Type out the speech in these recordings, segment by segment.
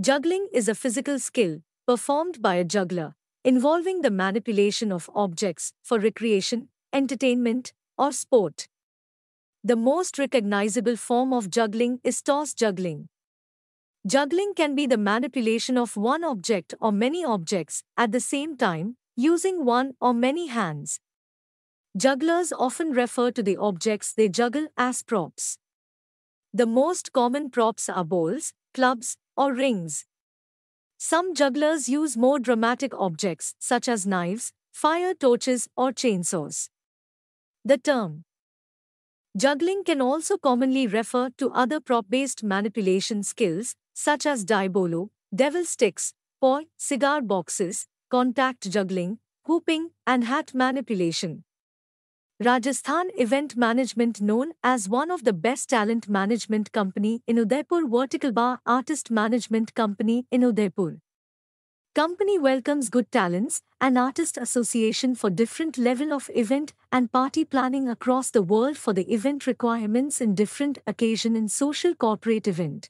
Juggling is a physical skill performed by a juggler, involving the manipulation of objects for recreation, entertainment, or sport. The most recognizable form of juggling is toss juggling. Juggling can be the manipulation of one object or many objects at the same time, using one or many hands. Jugglers often refer to the objects they juggle as props. The most common props are balls, clubs, or rings. Some jugglers use more dramatic objects such as knives, fire torches, or chainsaws. The term juggling can also commonly refer to other prop-based manipulation skills such as diabolo, devil sticks, poi, cigar boxes, contact juggling, hooping, and hat manipulation. Rajasthan Event Management, known as one of the best talent management company in Udaipur, Vertical Bar Artist Management Company in Udaipur. Company welcomes good talents and artist association for different level of event and party planning across the world for the event requirements in different occasion and social corporate event.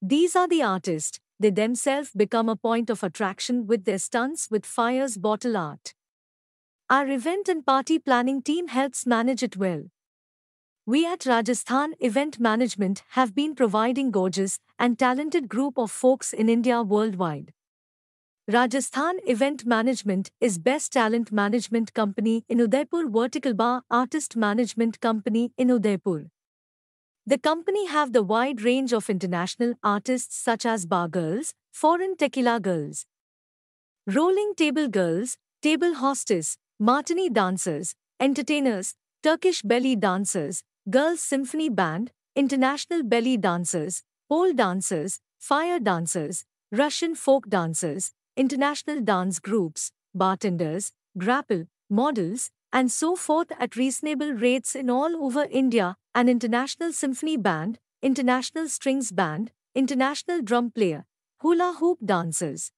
These are the artists, they themselves become a point of attraction with their stunts with fires bottle art. Our event and party planning team helps manage it well. We at Rajasthan Event Management have been providing gorgeous and talented group of folks in India worldwide. Rajasthan Event Management is best talent management company in Udaipur, Vertical Bar Artist Management Company in Udaipur. The company have the wide range of international artists such as bar girls, foreign tequila girls, rolling table girls, table hostess, martini dancers, entertainers, Turkish belly dancers, girls symphony band, international belly dancers, pole dancers, fire dancers, Russian folk dancers, international dance groups, bartenders, grapple, models, and so forth at reasonable rates in all over India, an international symphony band, international strings band, international drum player, hula hoop dancers.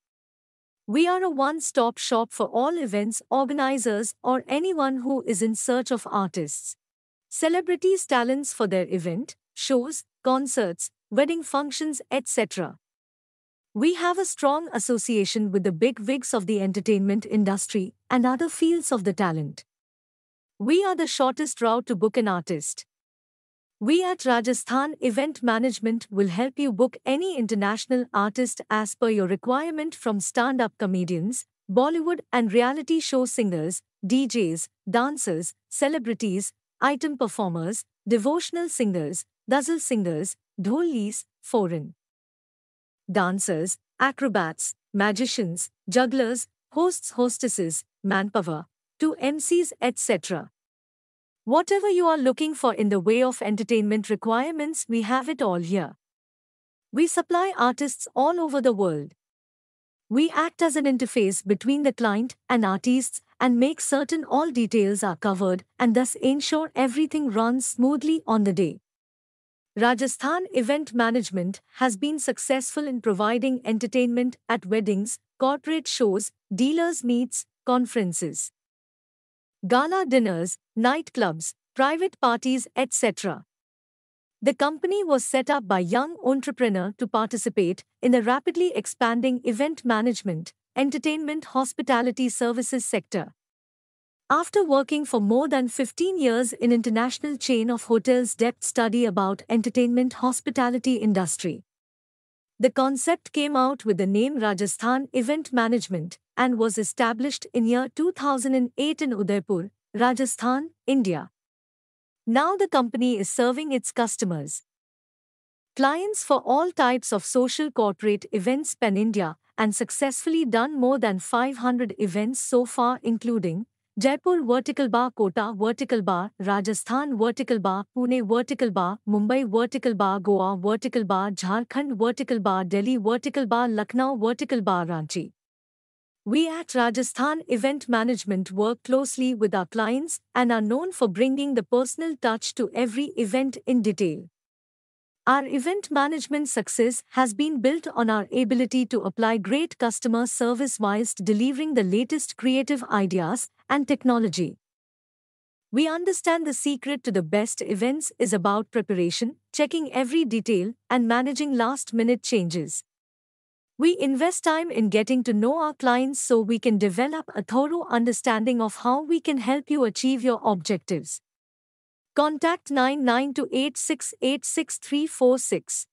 We are a one-stop shop for all events organizers or anyone who is in search of artists, celebrities, talents for their event, shows, concerts, wedding functions, etc. We have a strong association with the big wigs of the entertainment industry and other fields of the talent. We are the shortest route to book an artist. We at Rajasthan Event Management will help you book any international artist as per your requirement, from stand-up comedians, Bollywood and reality show singers, DJs, dancers, celebrities, item performers, devotional singers, ghazal singers, dholis, foreign dancers, acrobats, magicians, jugglers, hosts, hostesses, manpower, to MCs, etc. Whatever you are looking for in the way of entertainment requirements, we have it all here. We supply artists all over the world. We act as an interface between the client and artists and make certain all details are covered and thus ensure everything runs smoothly on the day. Rajasthan Event Management has been successful in providing entertainment at weddings, corporate shows, dealers' meets, conferences, gala dinners, nightclubs, private parties, etc. The company was set up by young entrepreneur to participate in the rapidly expanding event management, entertainment, hospitality services sector. After working for more than 15 years in international chain of hotels, depth study about entertainment hospitality industry, the concept came out with the name Rajasthan Event Management and was established in year 2008 in Udaipur, Rajasthan, India. Now the company is serving its customers, clients for all types of social corporate events pan-India and successfully done more than 500 events so far, including Jaipur Vertical Bar, Kota Vertical Bar, Rajasthan Vertical Bar, Pune Vertical Bar, Mumbai Vertical Bar, Goa Vertical Bar, Jharkhand Vertical Bar, Delhi Vertical Bar, Lucknow Vertical Bar, Ranchi. We at Rajasthan Event Management work closely with our clients and are known for bringing the personal touch to every event in detail. Our event management success has been built on our ability to apply great customer service whilst delivering the latest creative ideas and technology. We understand the secret to the best events is about preparation, checking every detail, and managing last-minute changes. We invest time in getting to know our clients so we can develop a thorough understanding of how we can help you achieve your objectives. Contact 9928686346.